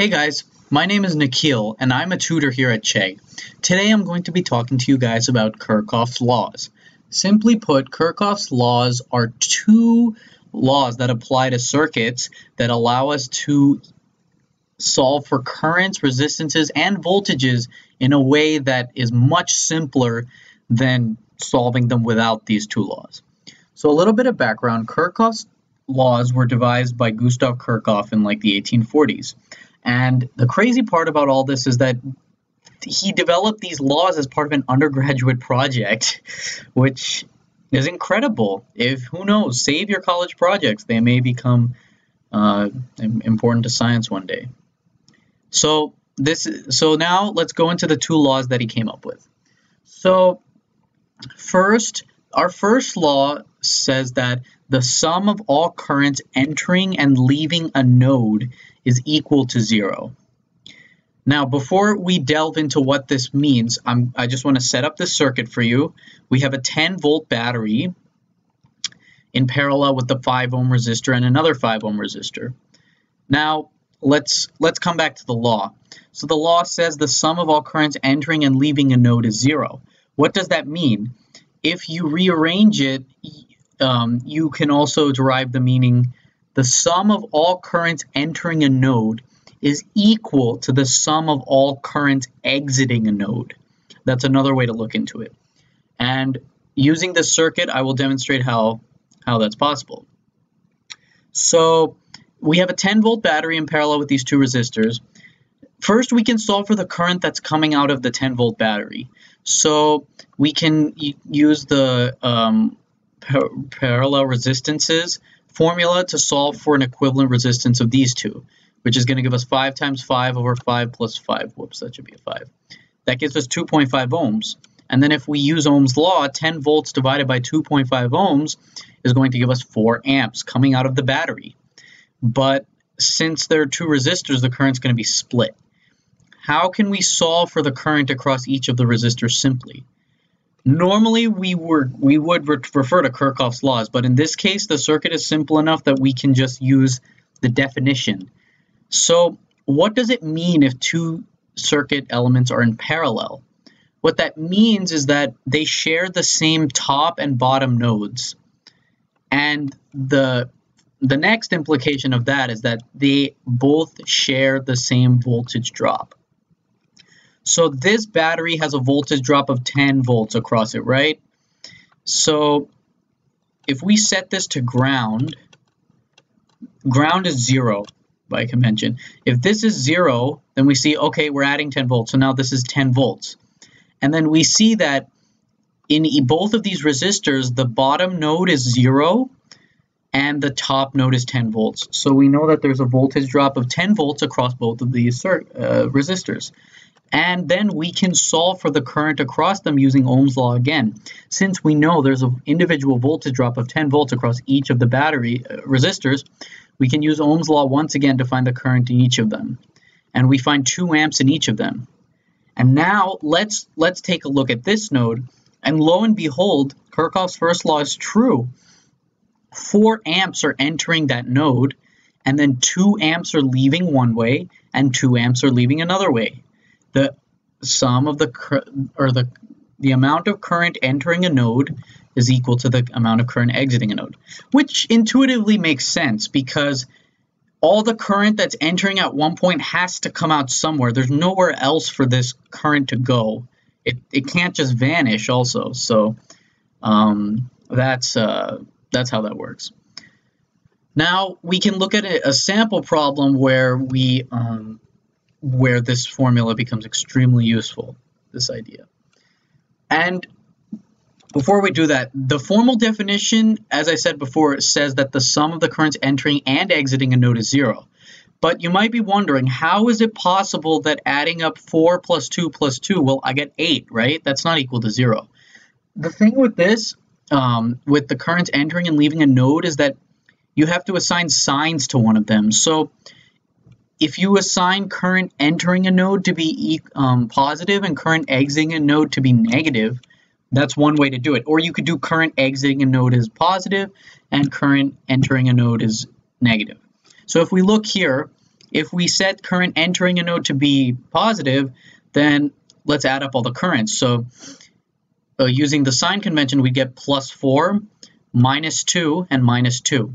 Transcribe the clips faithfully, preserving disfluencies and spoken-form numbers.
Hey guys, my name is Nikhil and I'm a tutor here at Chegg. Today I'm going to be talking to you guys about Kirchhoff's laws. Simply put, Kirchhoff's laws are two laws that apply to circuits that allow us to solve for currents, resistances, and voltages in a way that is much simpler than solving them without these two laws. So a little bit of background, Kirchhoff's laws were devised by Gustav Kirchhoff in like the eighteen forties. And the crazy part about all this is that he developed these laws as part of an undergraduate project, which is incredible. If, who knows, save your college projects. They may become uh, important to science one day. So this, so now let's go into the two laws that he came up with. So first, our first law says that the sum of all currents entering and leaving a node is equal to zero. Now, before we delve into what this means, I'm, I just want to set up this circuit for you. We have a ten volt battery in parallel with the five ohm resistor and another five ohm resistor. Now, let's, let's come back to the law. So the law says the sum of all currents entering and leaving a node is zero. What does that mean? If you rearrange it, um, you can also derive the meaning the sum of all currents entering a node is equal to the sum of all currents exiting a node. That's another way to look into it. And using this circuit, I will demonstrate how, how that's possible. So we have a ten volt battery in parallel with these two resistors. First, we can solve for the current that's coming out of the ten volt battery. So we can use the um, par parallel resistances formula to solve for an equivalent resistance of these two, which is going to give us five times five over five plus five. Whoops, that should be a five. That gives us two point five ohms. And then if we use Ohm's law, ten volts divided by two point five ohms is going to give us four amps coming out of the battery. But since there are two resistors, the current's going to be split. How can we solve for the current across each of the resistors simply? Normally, we, were, we would re refer to Kirchhoff's laws, but in this case, the circuit is simple enough that we can just use the definition. So what does it mean if two circuit elements are in parallel? What that means is that they share the same top and bottom nodes. And the, the next implication of that is that they both share the same voltage drop. So this battery has a voltage drop of ten volts across it, right? So if we set this to ground, ground is zero by convention. If this is zero, then we see, okay, we're adding ten volts. So now this is ten volts. And then we see that in both of these resistors, the bottom node is zero and the top node is ten volts. So we know that there's a voltage drop of ten volts across both of these uh, resistors. And then we can solve for the current across them using Ohm's law again. Since we know there's an individual voltage drop of ten volts across each of the battery uh, resistors, we can use Ohm's law once again to find the current in each of them. And we find two amps in each of them. And now let's, let's take a look at this node. And lo and behold, Kirchhoff's first law is true. four amps are entering that node, and then two amps are leaving one way, and two amps are leaving another way. The sum of the, or the, the amount of current entering a node is equal to the amount of current exiting a node, which intuitively makes sense because all the current that's entering at one point has to come out somewhere. There's nowhere else for this current to go. It, it can't just vanish also. So um, that's, uh, that's how that works. Now we can look at a, a sample problem where we... Um, where this formula becomes extremely useful, this idea. And before we do that, the formal definition, as I said before, says that the sum of the currents entering and exiting a node is zero. But you might be wondering, how is it possible that adding up four plus two plus two, well, I get eight, right? That's not equal to zero. The thing with this, um, with the currents entering and leaving a node, is that you have to assign signs to one of them. So if you assign current entering a node to be um, positive and current exiting a node to be negative, that's one way to do it. Or you could do current exiting a node as positive and current entering a node as negative. So if we look here, If we set current entering a node to be positive, then let's add up all the currents. So uh, using the sign convention, we get plus four, minus two, and minus two.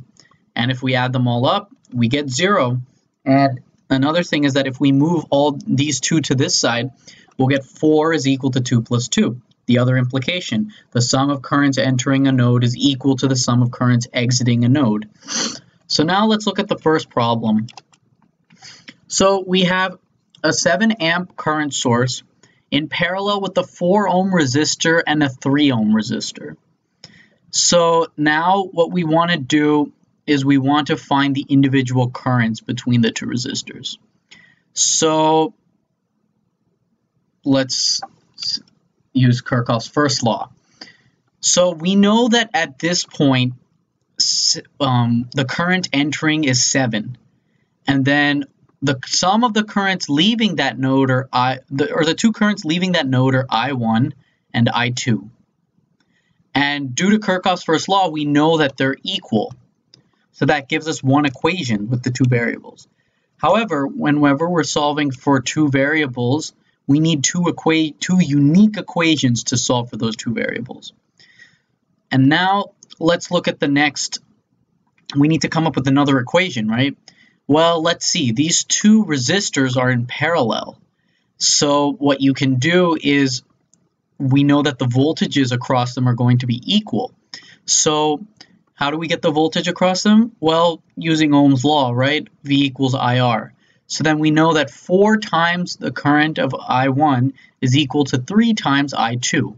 And if we add them all up, we get zero. And another thing is that if we move all these two to this side, we'll get four is equal to two plus two. The other implication, the sum of currents entering a node is equal to the sum of currents exiting a node. So now let's look at the first problem. So we have a seven amp current source in parallel with the four ohm resistor and a three ohm resistor. So now what we want to do is we want to find the individual currents between the two resistors. So let's use Kirchhoff's first law. So we know that at this point, um, the current entering is seven. And then the sum of the currents leaving that node are I, the, or the two currents leaving that node are I one and I two. And due to Kirchhoff's first law, we know that they're equal. So that gives us one equation with the two variables. However, whenever we're solving for two variables, we need two, equa two unique equations to solve for those two variables. And now let's look at the next. We need to come up with another equation, right? Well, let's see. These two resistors are in parallel. So what you can do is we know that the voltages across them are going to be equal. So how do we get the voltage across them? Well, using Ohm's law, right? V equals I R. So then we know that four times the current of I one is equal to three times I two.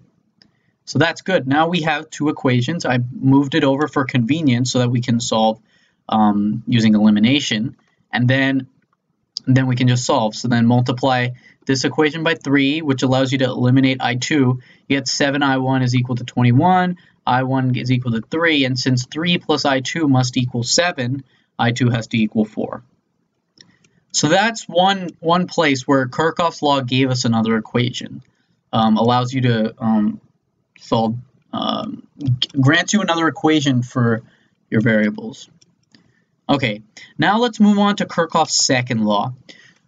So that's good. Now we have two equations. I moved it over for convenience so that we can solve um, using elimination. And then, and then we can just solve. So then multiply this equation by three, which allows you to eliminate I two. You get seven I one is equal to twenty-one. I one is equal to three, and since three plus I two must equal seven, I two has to equal four. So that's one, one place where Kirchhoff's law gave us another equation. Um, allows you to um, solve, um, grants you another equation for your variables. Okay, now let's move on to Kirchhoff's second law.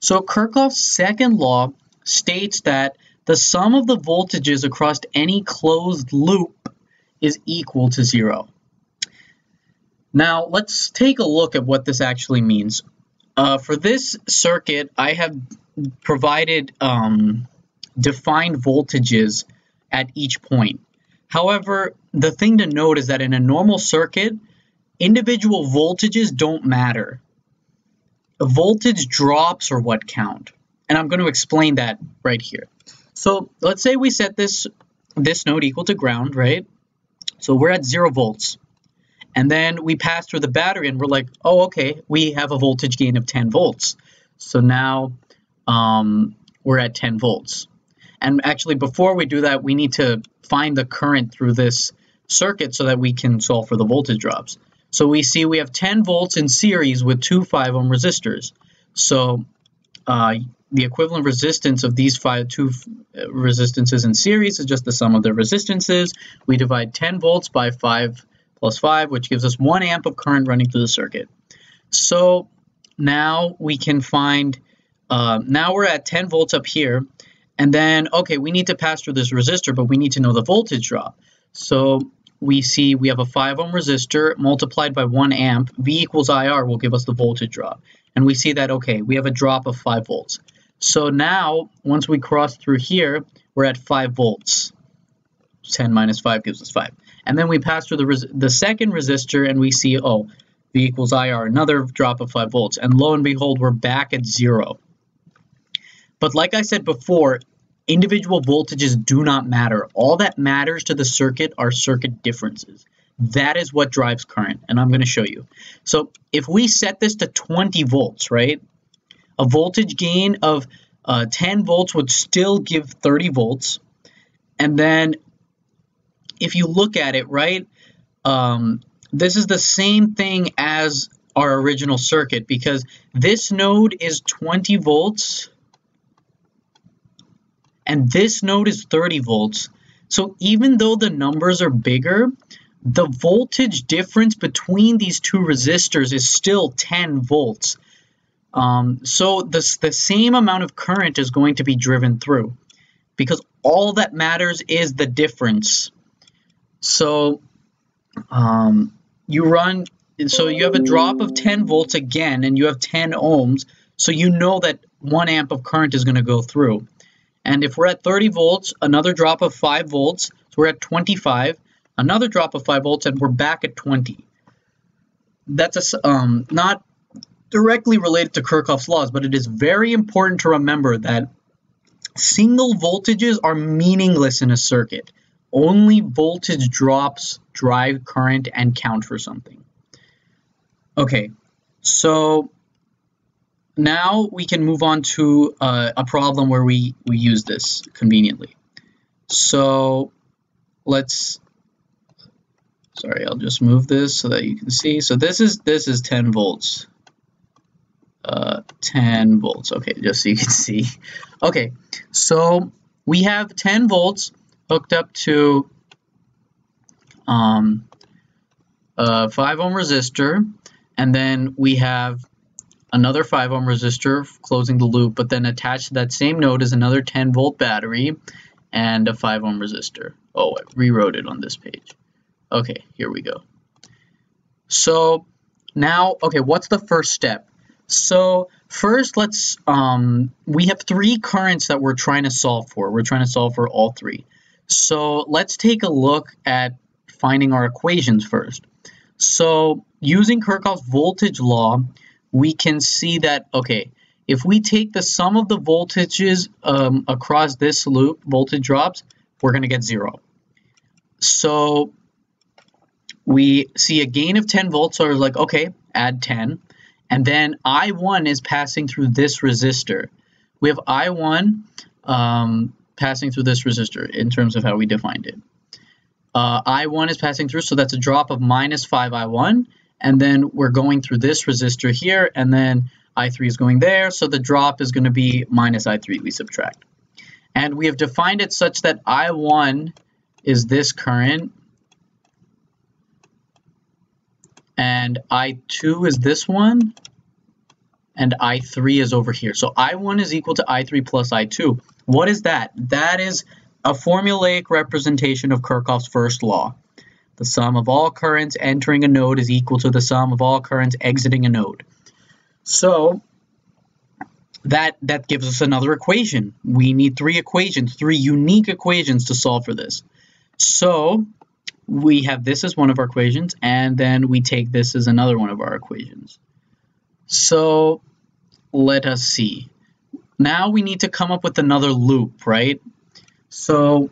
So Kirchhoff's second law states that the sum of the voltages across any closed loop is equal to zero. Now let's take a look at what this actually means. Uh, for this circuit, I have provided um, defined voltages at each point. However, the thing to note is that in a normal circuit, individual voltages don't matter. The voltage drops are what count. And I'm going to explain that right here. So let's say we set this, this node equal to ground, right? So we're at zero volts, and then we pass through the battery and we're like, oh, okay, we have a voltage gain of ten volts. So now um, we're at ten volts. And actually, before we do that, we need to find the current through this circuit so that we can solve for the voltage drops. So we see we have ten volts in series with two five ohm resistors. So uh, the equivalent resistance of these five, two resistances in series is just the sum of their resistances. We divide ten volts by five plus five, which gives us one amp of current running through the circuit. So now we can find, uh, now we're at ten volts up here. And then, okay, we need to pass through this resistor, but we need to know the voltage drop. So we see we have a five ohm resistor multiplied by one amp. V equals I R will give us the voltage drop. And we see that, okay, we have a drop of five volts. So now, once we cross through here, we're at five volts. ten minus five gives us five. And then we pass through the, res the second resistor, and we see, oh, V equals I R, another drop of five volts. And lo and behold, we're back at zero. But like I said before, individual voltages do not matter. All that matters to the circuit are circuit differences. That is what drives current, and I'm going to show you. So if we set this to twenty volts, right? A voltage gain of uh, ten volts would still give thirty volts. And then if you look at it, right, um, this is the same thing as our original circuit because this node is twenty volts and this node is thirty volts. So even though the numbers are bigger, the voltage difference between these two resistors is still ten volts. Um, so this, the same amount of current is going to be driven through, because all that matters is the difference. So um, you run, so you have a drop of ten volts again, and you have ten ohms. So you know that one amp of current is going to go through. And if we're at thirty volts, another drop of five volts, so we're at twenty-five, another drop of five volts, and we're back at twenty. That's a, um, not directly related to Kirchhoff's laws, but it is very important to remember that single voltages are meaningless in a circuit. Only voltage drops drive current and count for something. Okay, so now we can move on to uh, a problem where we, we use this conveniently. So let's, sorry, I'll just move this so that you can see. So this is, this is ten volts. Uh, ten volts. Okay, just so you can see. Okay, so we have ten volts hooked up to um, a five ohm resistor, and then we have another five ohm resistor closing the loop, but then attached to that same node is another ten volt battery and a five ohm resistor. Oh, I rewrote it on this page. Okay, here we go. So now, okay, what's the first step? So first, let's, um, we have three currents that we're trying to solve for. We're trying to solve for all three. So let's take a look at finding our equations first. So using Kirchhoff's voltage law, we can see that, okay, if we take the sum of the voltages um, across this loop, voltage drops, we're going to get zero. So we see a gain of ten volts, so we're like, okay, add ten. And then I one is passing through this resistor. We have I one um, passing through this resistor in terms of how we defined it. Uh, I one is passing through, so that's a drop of minus five I one. And then we're going through this resistor here, and then I three is going there, so the drop is going to be minus I three, we subtract. And we have defined it such that I one is this current, and I two is this one, and I three is over here. So I one is equal to I three plus I two. What is that? That is a formulaic representation of Kirchhoff's first law. The sum of all currents entering a node is equal to the sum of all currents exiting a node. So that, that gives us another equation. We need three equations, three unique equations to solve for this. So we have this as one of our equations, and then we take this as another one of our equations. So let us see. Now we need to come up with another loop, right? So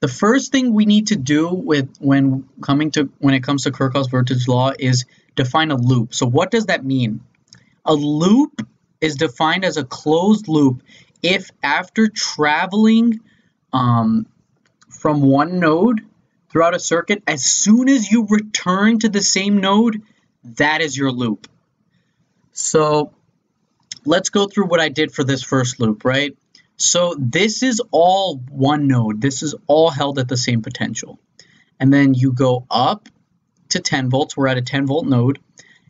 the first thing we need to do with when coming to when it comes to Kirchhoff's voltage law is define a loop. So what does that mean? A loop is defined as a closed loop if after traveling um, from one node throughout a circuit, as soon as you return to the same node, that is your loop. So let's go through what I did for this first loop, right? So this is all one node. This is all held at the same potential. And then you go up to ten volts. We're at a ten volt node.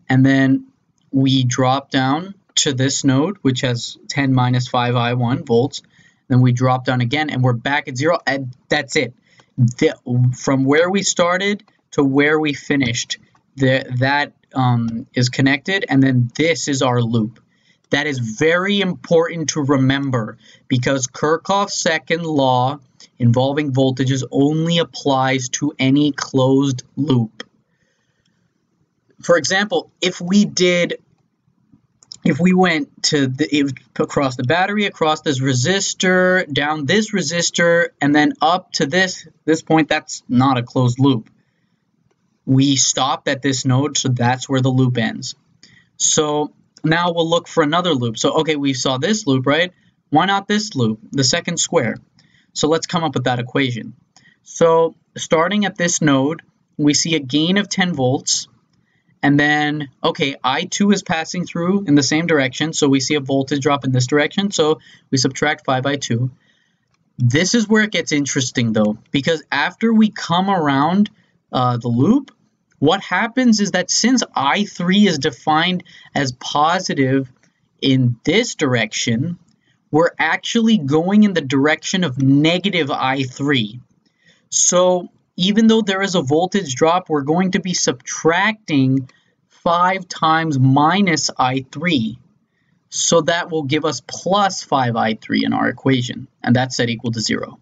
And then we drop down to this node, which has ten minus five I one volts. Then we drop down again, and we're back at zero. And that's it. The, from where we started to where we finished, the, that um, is connected. And then this is our loop. That is very important to remember, because Kirchhoff's second law involving voltages only applies to any closed loop. For example, if we did, if we went to the, if, across the battery, across this resistor, down this resistor, and then up to this, this point, that's not a closed loop. We stopped at this node, so that's where the loop ends. So now we'll look for another loop. So, okay, we saw this loop, right? Why not this loop, the second square? So let's come up with that equation. So starting at this node, we see a gain of ten volts. And then, okay, I two is passing through in the same direction. So we see a voltage drop in this direction. So we subtract five I two. This is where it gets interesting, though, because after we come around uh, the loop, what happens is that since I three is defined as positive in this direction, we're actually going in the direction of negative I three. So even though there is a voltage drop, we're going to be subtracting five times minus I three. So that will give us plus five I three in our equation, and that's set equal to zero.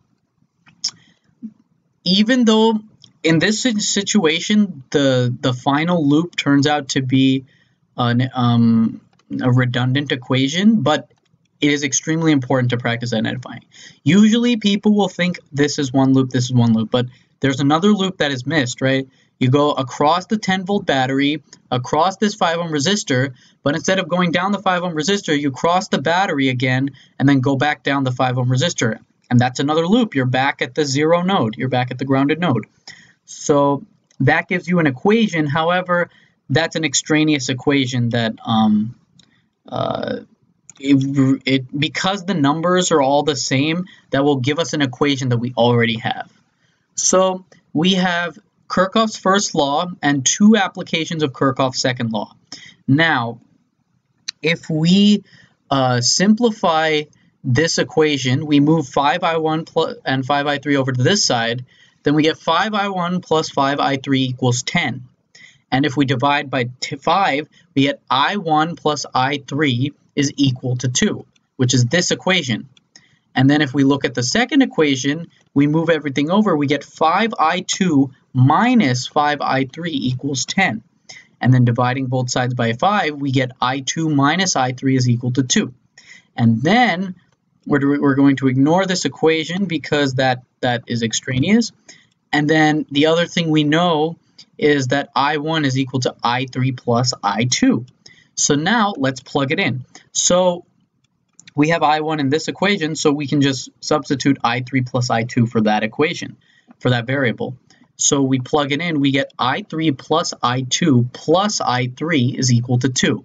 Even though in this situation, the, the final loop turns out to be an, um, a redundant equation, but it is extremely important to practice identifying. Usually people will think this is one loop, this is one loop, but there's another loop that is missed, right? You go across the ten volt battery, across this five ohm resistor, but instead of going down the five ohm resistor, you cross the battery again and then go back down the five ohm resistor. And that's another loop. You're back at the zero node. You're back at the grounded node. So that gives you an equation. However, that's an extraneous equation that um, uh, it, it because the numbers are all the same, that will give us an equation that we already have. So we have Kirchhoff's first law and two applications of Kirchhoff's second law. Now, if we uh, simplify this equation, we move five I one and five I three over to this side, then we get five I one plus five I three equals ten. And if we divide by five, we get I one plus I three is equal to two, which is this equation. And then if we look at the second equation, we move everything over, we get five I two minus five I three equals ten. And then dividing both sides by five, we get I two minus I three is equal to two. And then we're, we're going to ignore this equation because that, that is extraneous. And then the other thing we know is that I one is equal to I three plus I two. So now let's plug it in. So we have I one in this equation, so we can just substitute I three plus I two for that equation, for that variable. So we plug it in, we get I three plus I two plus I three is equal to two.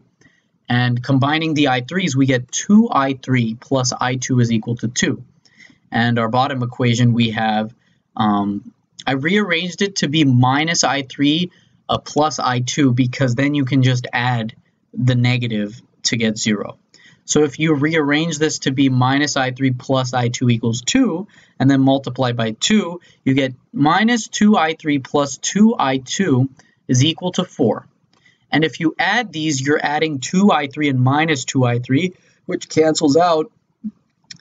And combining the I threes, we get two I three plus I two is equal to two. And our bottom equation we have, um, I rearranged it to be minus I three uh, plus I two because then you can just add the negative to get zero. So if you rearrange this to be minus I three plus I two equals two, and then multiply by two, you get minus two I three plus two I two is equal to four. And if you add these, you're adding two I three and minus two I three, which cancels out.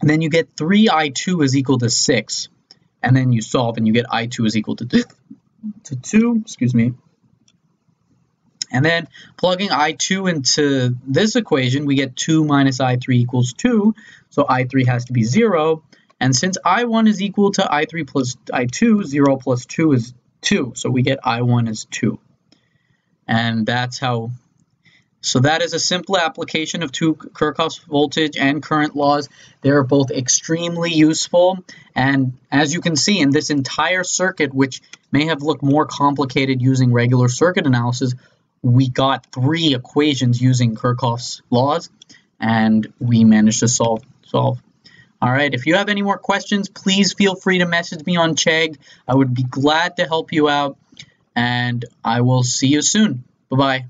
And then you get three I two is equal to six. And then you solve and you get I two is equal to two, excuse me. And then plugging I two into this equation, we get two minus I three equals two, so I three has to be zero. And since I one is equal to I three plus I two, zero plus two is two, so we get I one is two. And that's how, so that is a simple application of two Kirchhoff's voltage and current laws. They're both extremely useful, and as you can see in this entire circuit, which may have looked more complicated using regular circuit analysis, we got three equations using Kirchhoff's laws, and we managed to solve. solve. All right, if you have any more questions, please feel free to message me on Chegg. I would be glad to help you out, and I will see you soon. Bye-bye.